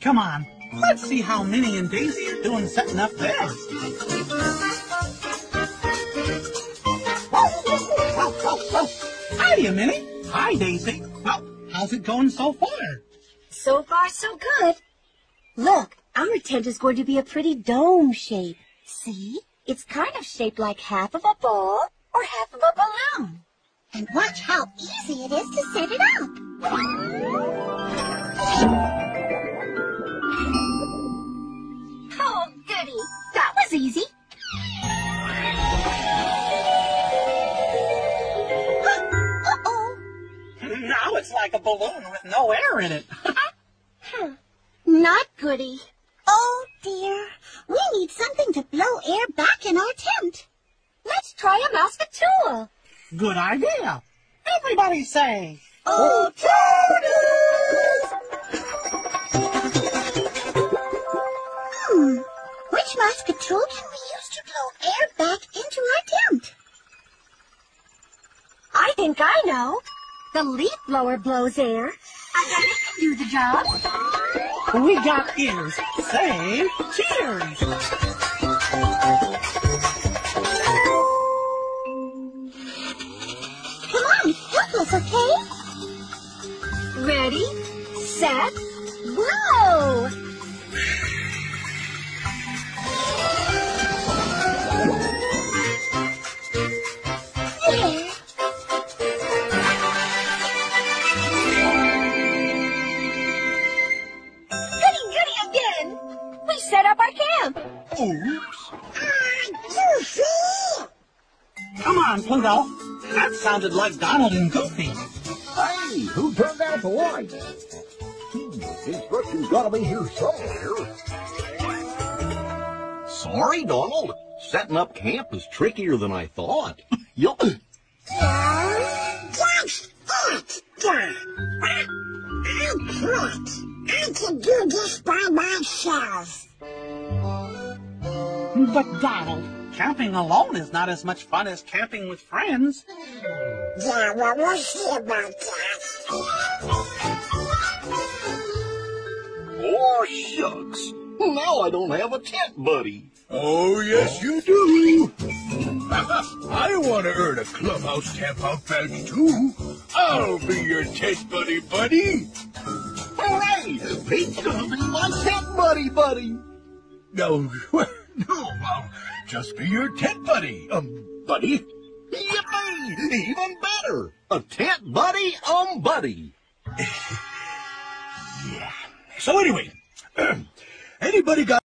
Come on, let's see how Minnie and Daisy are doing setting up theirs. Hiya, Minnie. Hi, Daisy. Well, how's it going so far? So far, so good. Look, our tent is going to be a pretty dome shape. See? It's kind of shaped like half of a bowl or half of a balloon. And watch how easy it is to set it up. That was easy. Uh-oh. Now it's like a balloon with no air in it. Huh. Not goody. Oh, dear. We need something to blow air back in our tent. Let's try a mousketool. Good idea. Everybody say, "Oh, Which mousketool can we use to blow air back into our tent?" I think I know. The leaf blower blows air. I bet it can do the job. We got ears. Say cheers! Come on, help us, okay? Ready, set, blow! Set up our camp. Oops. Goofy! Come on, Pluto. That sounded like Donald and Goofy. Hey, who turned out the lights? Instructions gotta be here somewhere. Sorry, Donald. Setting up camp is trickier than I thought. Yup. I can do this by myself. But, Donald, camping alone is not as much fun as camping with friends. Yeah, well, we'll see about that. Oh, shucks. Now I don't have a tent buddy. Oh, yes, you do. I want to earn a clubhouse camp-out badge, too. I'll be your tent buddy. Hooray! Pete's gonna be my tent buddy. No, just be your tent buddy. Yippee! Even better! A tent buddy. Yeah. So anyway, anybody got